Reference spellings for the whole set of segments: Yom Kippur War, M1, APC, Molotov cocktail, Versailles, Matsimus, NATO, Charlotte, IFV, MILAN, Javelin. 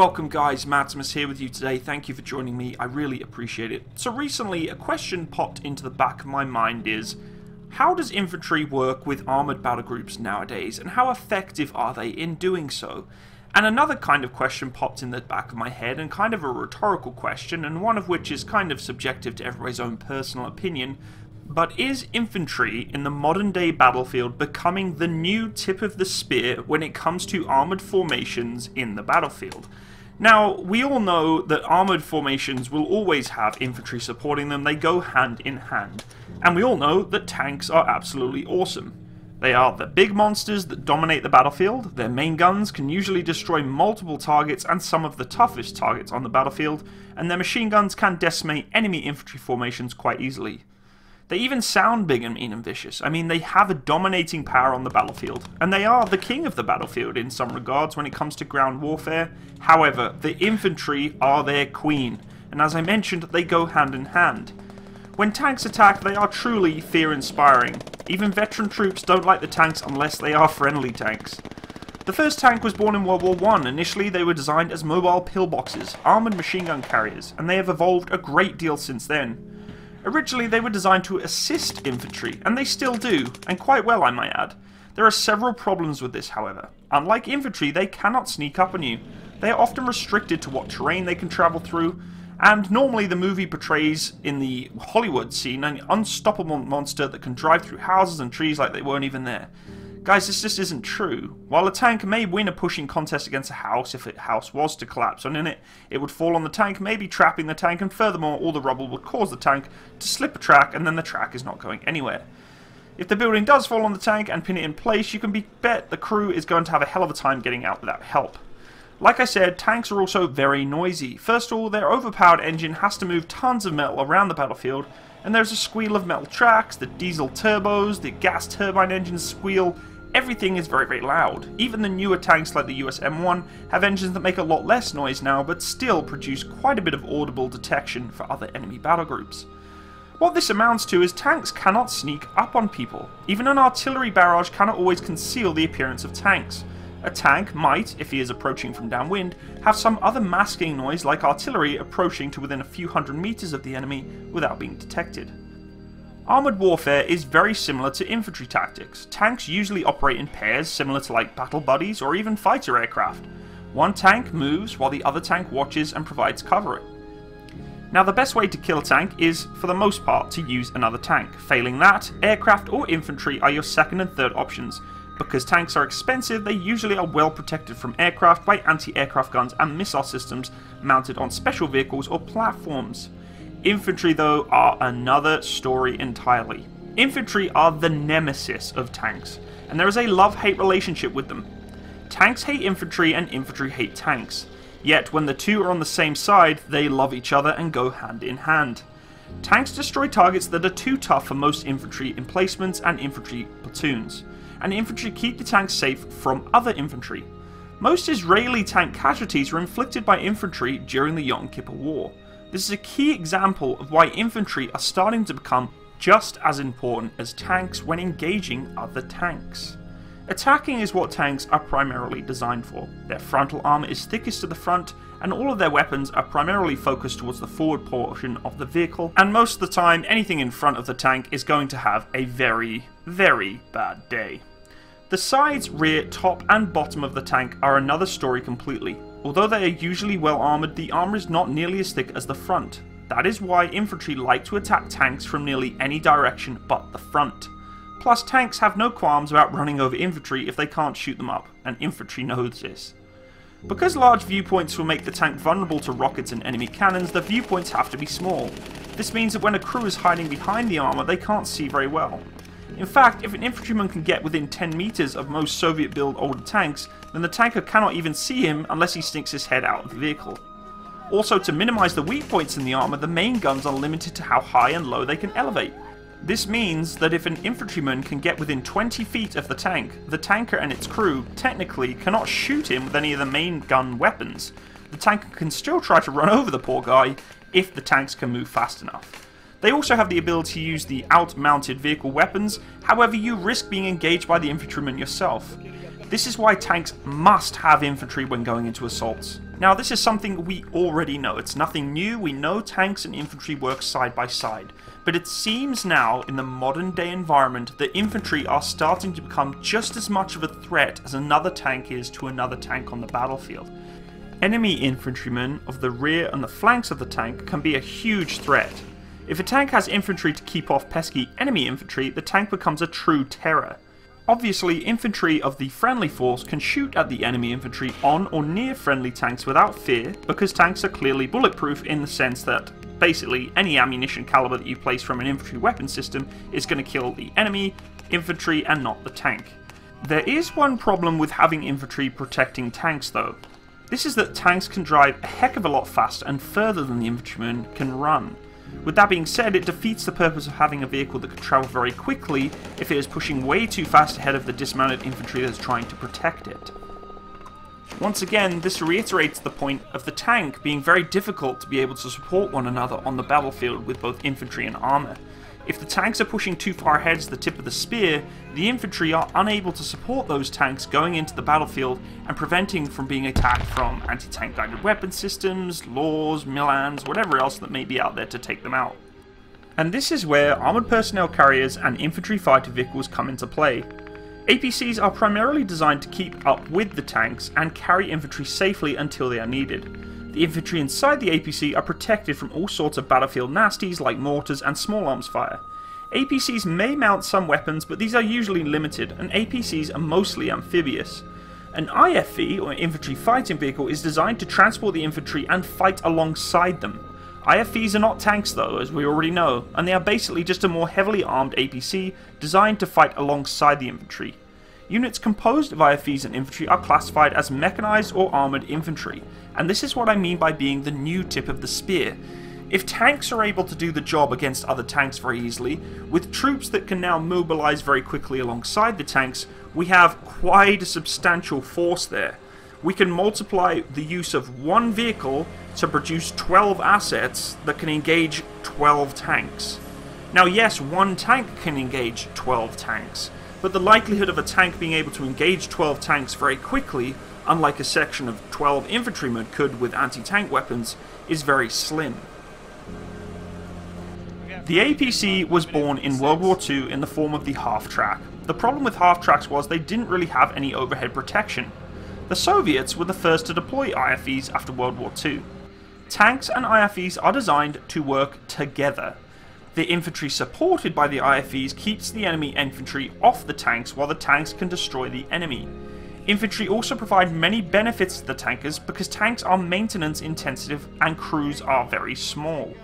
Welcome guys, Matsimus here with you today. Thank you for joining me, I really appreciate it. So recently, a question popped into the back of my mind is, how does infantry work with armoured battle groups nowadays, and how effective are they in doing so? And another kind of question popped in the back of my head, and kind of a rhetorical question, and one of which is kind of subjective to everybody's own personal opinion, but is infantry in the modern day battlefield becoming the new tip of the spear when it comes to armoured formations in the battlefield? Now, we all know that armoured formations will always have infantry supporting them, they go hand in hand. And we all know that tanks are absolutely awesome. They are the big monsters that dominate the battlefield, their main guns can usually destroy multiple targets and some of the toughest targets on the battlefield, and their machine guns can decimate enemy infantry formations quite easily. They even sound big and mean and vicious. I mean, they have a dominating power on the battlefield, and they are the king of the battlefield in some regards when it comes to ground warfare. However, the infantry are their queen, and as I mentioned, they go hand in hand. When tanks attack, they are truly fear-inspiring. Even veteran troops don't like the tanks unless they are friendly tanks. The first tank was born in World War I. Initially, they were designed as mobile pillboxes, armoured machine gun carriers, and they have evolved a great deal since then. Originally, they were designed to assist infantry, and they still do, and quite well I might add. There are several problems with this, however. Unlike infantry, they cannot sneak up on you. They are often restricted to what terrain they can travel through, and normally the movie portrays in the Hollywood scene an unstoppable monster that can drive through houses and trees like they weren't even there. Guys, this just isn't true. While a tank may win a pushing contest against a house if a house was to collapse on it, it would fall on the tank, maybe trapping the tank, and furthermore all the rubble would cause the tank to slip a track and then the track is not going anywhere. If the building does fall on the tank and pin it in place, you can bet the crew is going to have a hell of a time getting out without help. Like I said, tanks are also very noisy. First of all, their overpowered engine has to move tons of metal around the battlefield, and there's a squeal of metal tracks, the diesel turbos, the gas turbine engines squeal. Everything is very, very loud. Even the newer tanks like the US M1 have engines that make a lot less noise now, but still produce quite a bit of audible detection for other enemy battlegroups. What this amounts to is tanks cannot sneak up on people. Even an artillery barrage cannot always conceal the appearance of tanks. A tank might, if he is approaching from downwind, have some other masking noise like artillery approaching to within a few hundred meters of the enemy without being detected. Armoured warfare is very similar to infantry tactics. Tanks usually operate in pairs similar to like battle buddies or even fighter aircraft. One tank moves while the other tank watches and provides cover. Now the best way to kill a tank is, for the most part, to use another tank. Failing that, aircraft or infantry are your second and third options. Because tanks are expensive, they usually are well protected from aircraft by anti-aircraft guns and missile systems mounted on special vehicles or platforms. Infantry, though, are another story entirely. Infantry are the nemesis of tanks, and there is a love-hate relationship with them. Tanks hate infantry and infantry hate tanks. Yet, when the two are on the same side, they love each other and go hand in hand. Tanks destroy targets that are too tough for most infantry emplacements and infantry platoons, and infantry keep the tanks safe from other infantry. Most Israeli tank casualties were inflicted by infantry during the Yom Kippur War. This is a key example of why infantry are starting to become just as important as tanks when engaging other tanks. Attacking is what tanks are primarily designed for. Their frontal armour is thickest to the front, and all of their weapons are primarily focused towards the forward portion of the vehicle, and most of the time anything in front of the tank is going to have a very, very bad day. The sides, rear, top and bottom of the tank are another story completely. Although they are usually well armoured, the armour is not nearly as thick as the front. That is why infantry like to attack tanks from nearly any direction but the front. Plus, tanks have no qualms about running over infantry if they can't shoot them up, and infantry knows this. Because large viewpoints will make the tank vulnerable to rockets and enemy cannons, the viewpoints have to be small. This means that when a crew is hiding behind the armour, they can't see very well. In fact, if an infantryman can get within 10 meters of most Soviet-built older tanks, then the tanker cannot even see him unless he sticks his head out of the vehicle. Also, to minimize the weak points in the armor, the main guns are limited to how high and low they can elevate. This means that if an infantryman can get within 20 feet of the tank, the tanker and its crew technically cannot shoot him with any of the main gun weapons. The tanker can still try to run over the poor guy if the tanks can move fast enough. They also have the ability to use the out-mounted vehicle weapons, however you risk being engaged by the infantryman yourself. This is why tanks must have infantry when going into assaults. Now this is something we already know, it's nothing new, we know tanks and infantry work side by side. But it seems now, in the modern day environment, that infantry are starting to become just as much of a threat as another tank is to another tank on the battlefield. Enemy infantrymen of the rear and the flanks of the tank can be a huge threat. If a tank has infantry to keep off pesky enemy infantry, the tank becomes a true terror. Obviously, infantry of the friendly force can shoot at the enemy infantry on or near friendly tanks without fear, because tanks are clearly bulletproof in the sense that basically any ammunition caliber that you place from an infantry weapon system is going to kill the enemy infantry and not the tank. There is one problem with having infantry protecting tanks though. This is that tanks can drive a heck of a lot faster and further than the infantrymen can run. With that being said, it defeats the purpose of having a vehicle that could travel very quickly if it is pushing way too fast ahead of the dismounted infantry that is trying to protect it. Once again, this reiterates the point of the tank being very difficult to be able to support one another on the battlefield with both infantry and armour. If the tanks are pushing too far ahead to the tip of the spear, the infantry are unable to support those tanks going into the battlefield and preventing from being attacked from anti-tank guided weapon systems, LAWs, MILANs, whatever else that may be out there to take them out. And this is where armoured personnel carriers and infantry fighter vehicles come into play. APCs are primarily designed to keep up with the tanks and carry infantry safely until they are needed. The infantry inside the APC are protected from all sorts of battlefield nasties like mortars and small arms fire. APCs may mount some weapons, but these are usually limited, and APCs are mostly amphibious. An IFV, or infantry fighting vehicle, is designed to transport the infantry and fight alongside them. IFVs are not tanks though, as we already know, and they are basically just a more heavily armed APC designed to fight alongside the infantry. Units composed of IFVs and infantry are classified as mechanized or armoured infantry, and this is what I mean by being the new tip of the spear. If tanks are able to do the job against other tanks very easily, with troops that can now mobilise very quickly alongside the tanks, we have quite a substantial force there. We can multiply the use of one vehicle to produce 12 assets that can engage 12 tanks. Now yes, one tank can engage 12 tanks, but the likelihood of a tank being able to engage 12 tanks very quickly, unlike a section of 12 infantrymen could with anti-tank weapons, is very slim. The APC was born in World War II in the form of the half-track. The problem with half-tracks was they didn't really have any overhead protection. The Soviets were the first to deploy IFVs after World War II. Tanks and IFVs are designed to work together. The infantry supported by the IFVs keeps the enemy infantry off the tanks while the tanks can destroy the enemy. Infantry also provide many benefits to the tankers because tanks are maintenance intensive and crews are very small.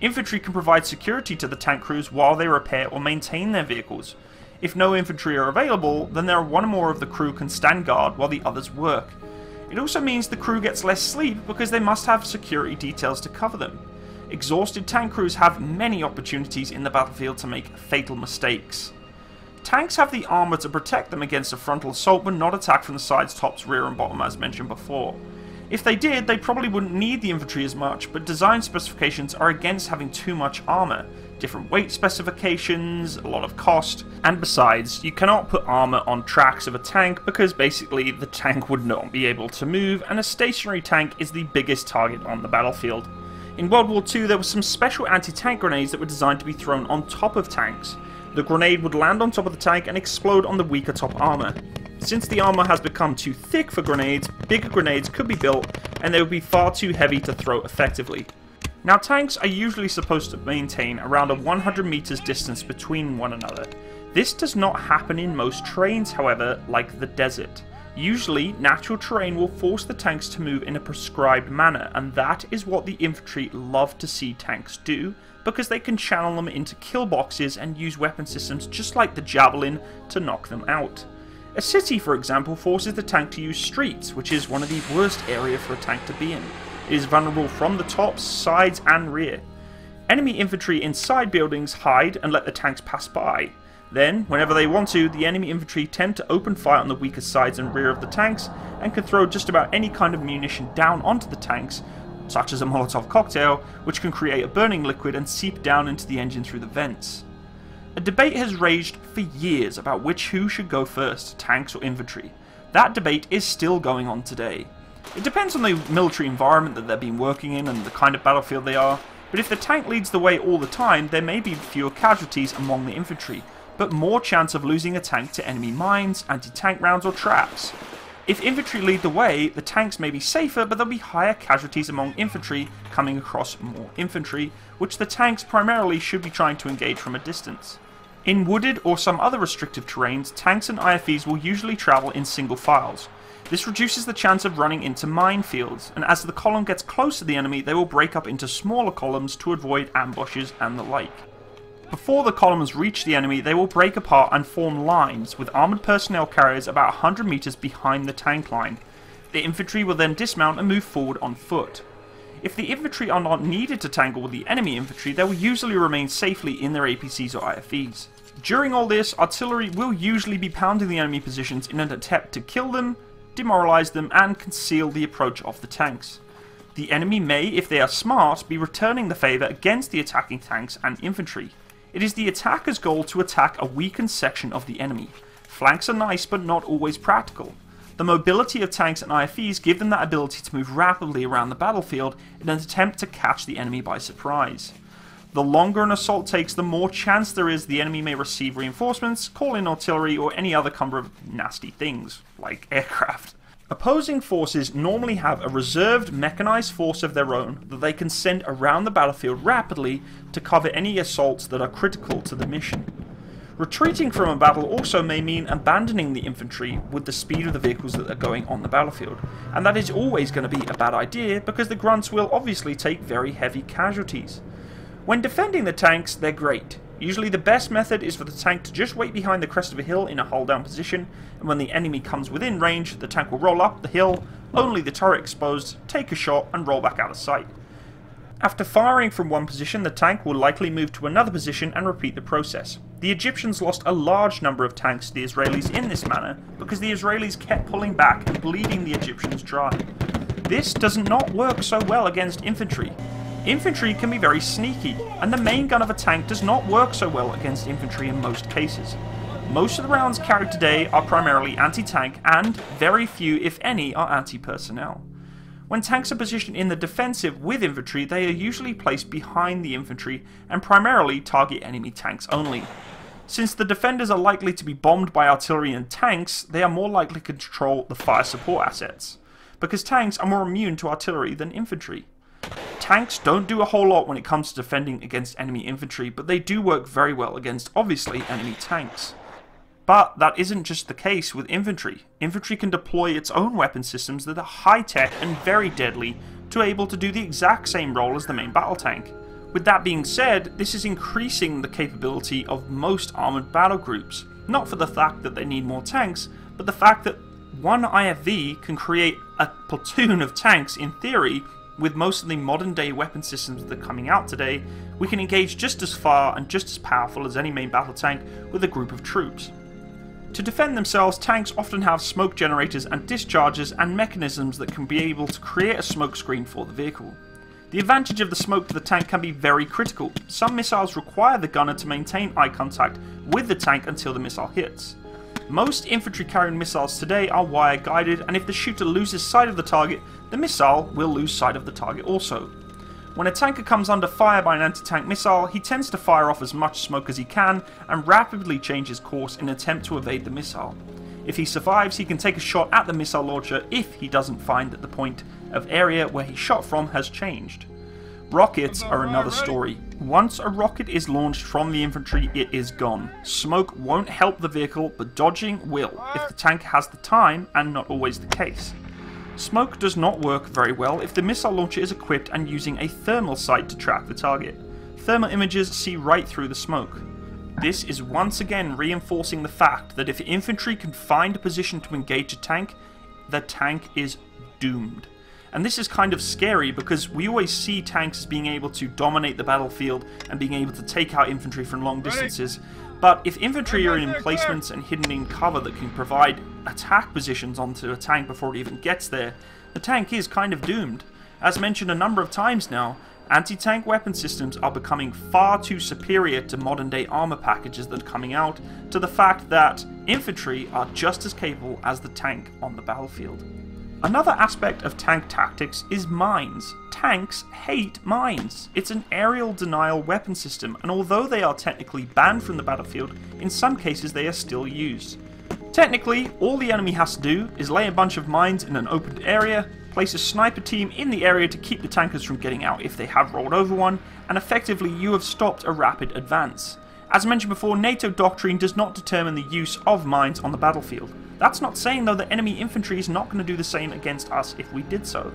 Infantry can provide security to the tank crews while they repair or maintain their vehicles. If no infantry are available, then there are one or more of the crew can stand guard while the others work. It also means the crew gets less sleep because they must have security details to cover them. Exhausted tank crews have many opportunities in the battlefield to make fatal mistakes. Tanks have the armour to protect them against a frontal assault but not attack from the sides, tops, rear and bottom as mentioned before. If they did, they probably wouldn't need the infantry as much, but design specifications are against having too much armour. Different weight specifications, a lot of cost, and besides, you cannot put armour on tracks of a tank because basically the tank would not be able to move and a stationary tank is the biggest target on the battlefield. In World War II, there were some special anti-tank grenades that were designed to be thrown on top of tanks. The grenade would land on top of the tank and explode on the weaker top armour. Since the armour has become too thick for grenades, bigger grenades could be built and they would be far too heavy to throw effectively. Now tanks are usually supposed to maintain around a 100 meters distance between one another. This does not happen in most terrains however, like the desert. Usually, natural terrain will force the tanks to move in a prescribed manner, and that is what the infantry love to see tanks do, because they can channel them into kill boxes and use weapon systems just like the Javelin to knock them out. A city, for example, forces the tank to use streets, which is one of the worst areas for a tank to be in. It is vulnerable from the tops, sides, and rear. Enemy infantry inside buildings hide and let the tanks pass by. Then, whenever they want to, the enemy infantry tend to open fire on the weaker sides and rear of the tanks, and can throw just about any kind of munition down onto the tanks, such as a Molotov cocktail, which can create a burning liquid and seep down into the engine through the vents. A debate has raged for years about who should go first, tanks or infantry. That debate is still going on today. It depends on the military environment that they've been working in and the kind of battlefield they are, but if the tank leads the way all the time, there may be fewer casualties among the infantry, but more chance of losing a tank to enemy mines, anti-tank rounds or traps. If infantry lead the way, the tanks may be safer, but there'll be higher casualties among infantry coming across more infantry, which the tanks primarily should be trying to engage from a distance. In wooded or some other restrictive terrains, tanks and IFVs will usually travel in single files. This reduces the chance of running into minefields, and as the column gets close to the enemy, they will break up into smaller columns to avoid ambushes and the like. Before the columns reach the enemy, they will break apart and form lines, with armoured personnel carriers about 100 metres behind the tank line. The infantry will then dismount and move forward on foot. If the infantry are not needed to tangle with the enemy infantry, they will usually remain safely in their APCs or IFVs. During all this, artillery will usually be pounding the enemy positions in an attempt to kill them, demoralise them, and conceal the approach of the tanks. The enemy may, if they are smart, be returning the favour against the attacking tanks and infantry. It is the attacker's goal to attack a weakened section of the enemy. Flanks are nice, but not always practical. The mobility of tanks and IFVs give them that ability to move rapidly around the battlefield in an attempt to catch the enemy by surprise. The longer an assault takes, the more chance there is the enemy may receive reinforcements, call in artillery, or any other number of nasty things, like aircraft. Opposing forces normally have a reserved mechanized force of their own that they can send around the battlefield rapidly to cover any assaults that are critical to the mission. Retreating from a battle also may mean abandoning the infantry with the speed of the vehicles that are going on the battlefield, and that is always going to be a bad idea because the grunts will obviously take very heavy casualties. When defending the tanks, they're great. Usually the best method is for the tank to just wait behind the crest of a hill in a hull-down position, and when the enemy comes within range, the tank will roll up the hill, only the turret exposed, take a shot, and roll back out of sight. After firing from one position, the tank will likely move to another position and repeat the process. The Egyptians lost a large number of tanks to the Israelis in this manner, because the Israelis kept pulling back and bleeding the Egyptians dry. This does not work so well against infantry. Infantry can be very sneaky, and the main gun of a tank does not work so well against infantry in most cases. Most of the rounds carried today are primarily anti-tank, and very few, if any, are anti-personnel. When tanks are positioned in the defensive with infantry, they are usually placed behind the infantry, and primarily target enemy tanks only. Since the defenders are likely to be bombed by artillery and tanks, they are more likely to control the fire support assets, because tanks are more immune to artillery than infantry. Tanks don't do a whole lot when it comes to defending against enemy infantry, but they do work very well against, obviously, enemy tanks. But that isn't just the case with infantry. Infantry can deploy its own weapon systems that are high-tech and very deadly to be able to do the exact same role as the main battle tank. With that being said, this is increasing the capability of most armoured battle groups, not for the fact that they need more tanks, but the fact that one IFV can create a platoon of tanks in theory. With most of the modern-day weapon systems that are coming out today, we can engage just as far and just as powerful as any main battle tank with a group of troops. To defend themselves, tanks often have smoke generators and dischargers and mechanisms that can be able to create a smoke screen for the vehicle. The advantage of the smoke to the tank can be very critical. Some missiles require the gunner to maintain eye contact with the tank until the missile hits. Most infantry-carrying missiles today are wire-guided, and if the shooter loses sight of the target, the missile will lose sight of the target also. When a tanker comes under fire by an anti-tank missile, he tends to fire off as much smoke as he can, and rapidly change his course in an attempt to evade the missile. If he survives, he can take a shot at the missile launcher if he doesn't find that the point of area where he shot from has changed. Rockets are another story. Once a rocket is launched from the infantry, it is gone. Smoke won't help the vehicle, but dodging will, if the tank has the time, and not always the case. Smoke does not work very well if the missile launcher is equipped and using a thermal sight to track the target. Thermal imagers see right through the smoke. This is once again reinforcing the fact that if infantry can find a position to engage a tank, the tank is doomed. And this is kind of scary because we always see tanks as being able to dominate the battlefield and being able to take out infantry from long distances, but if infantry are in emplacements and hidden in cover that can provide attack positions onto a tank before it even gets there, the tank is kind of doomed. As mentioned a number of times now, anti-tank weapon systems are becoming far too superior to modern-day armor packages that are coming out, to the fact that infantry are just as capable as the tank on the battlefield. Another aspect of tank tactics is mines. Tanks hate mines. It's an aerial denial weapon system, and although they are technically banned from the battlefield, in some cases they are still used. Technically, all the enemy has to do is lay a bunch of mines in an opened area, place a sniper team in the area to keep the tankers from getting out if they have rolled over one, and effectively you have stopped a rapid advance. As mentioned before, NATO doctrine does not determine the use of mines on the battlefield. That's not saying though that enemy infantry is not going to do the same against us if we did so.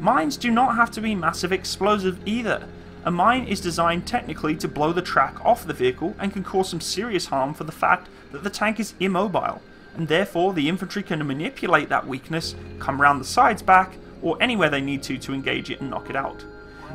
Mines do not have to be massive explosive either. A mine is designed technically to blow the track off the vehicle and can cause some serious harm for the fact that the tank is immobile, and therefore the infantry can manipulate that weakness, come round the sides back, or anywhere they need to engage it and knock it out.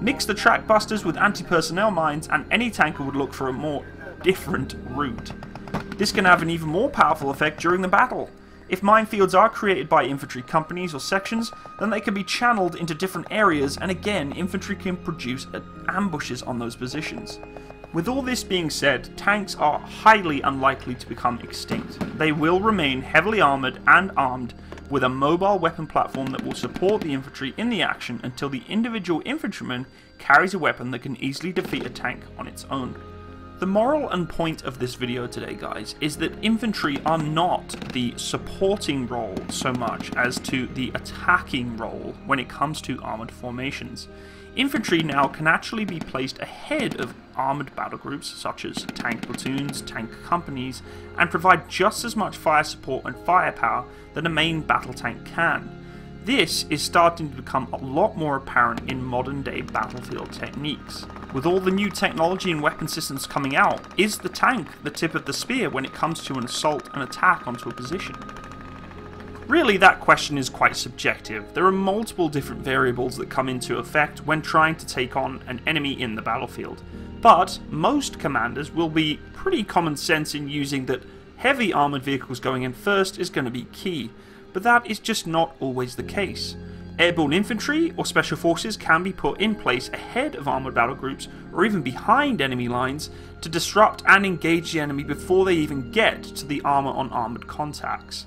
Mix the track busters with anti-personnel mines and any tanker would look for a more different route. This can have an even more powerful effect during the battle. If minefields are created by infantry companies or sections, then they can be channeled into different areas, and again, infantry can produce ambushes on those positions. With all this being said, tanks are highly unlikely to become extinct. They will remain heavily armoured and armed with a mobile weapon platform that will support the infantry in the action until the individual infantryman carries a weapon that can easily defeat a tank on its own. The moral and point of this video today, guys, is that infantry are not the supporting role so much as to the attacking role when it comes to armoured formations. Infantry now can actually be placed ahead of armoured battle groups such as tank platoons, tank companies, and provide just as much fire support and firepower that a main battle tank can. This is starting to become a lot more apparent in modern day battlefield techniques. With all the new technology and weapon systems coming out, is the tank the tip of the spear when it comes to an assault and attack onto a position? Really, that question is quite subjective. There are multiple different variables that come into effect when trying to take on an enemy in the battlefield, but most commanders will be pretty common sense in using that heavy armoured vehicles going in first is going to be key. But that is just not always the case. Airborne infantry or special forces can be put in place ahead of armoured battle groups or even behind enemy lines to disrupt and engage the enemy before they even get to the armour on armoured contacts.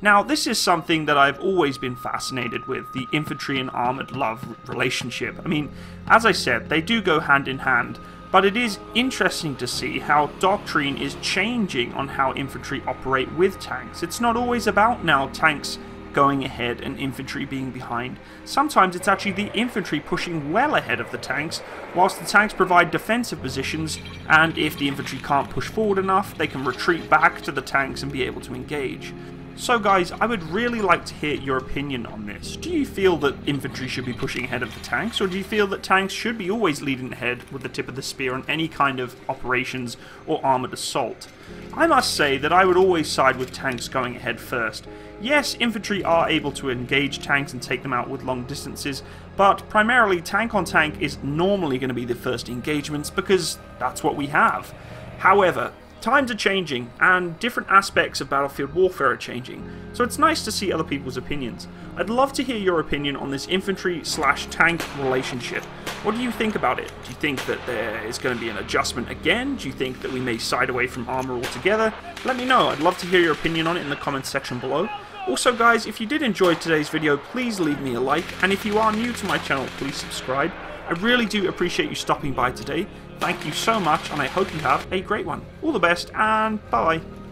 Now, this is something that I've always been fascinated with, the infantry and armoured love relationship. I mean, as I said, they do go hand in hand, but it is interesting to see how doctrine is changing on how infantry operate with tanks. It's not always about now tanks going ahead and infantry being behind. Sometimes it's actually the infantry pushing well ahead of the tanks, whilst the tanks provide defensive positions, and if the infantry can't push forward enough, they can retreat back to the tanks and be able to engage. So guys, I would really like to hear your opinion on this. Do you feel that infantry should be pushing ahead of the tanks, or do you feel that tanks should be always leading ahead with the tip of the spear on any kind of operations or armoured assault? I must say that I would always side with tanks going ahead first. Yes, infantry are able to engage tanks and take them out with long distances, but primarily tank on tank is normally going to be the first engagements because that's what we have. However, times are changing, and different aspects of battlefield warfare are changing, so it's nice to see other people's opinions. I'd love to hear your opinion on this infantry/tank relationship. What do you think about it? Do you think that there is going to be an adjustment again? Do you think that we may side away from armor altogether? Let me know. I'd love to hear your opinion on it in the comments section below. Also guys, if you did enjoy today's video, please leave me a like, and if you are new to my channel, please subscribe. I really do appreciate you stopping by today. Thank you so much, and I hope you have a great one. All the best, and bye-bye.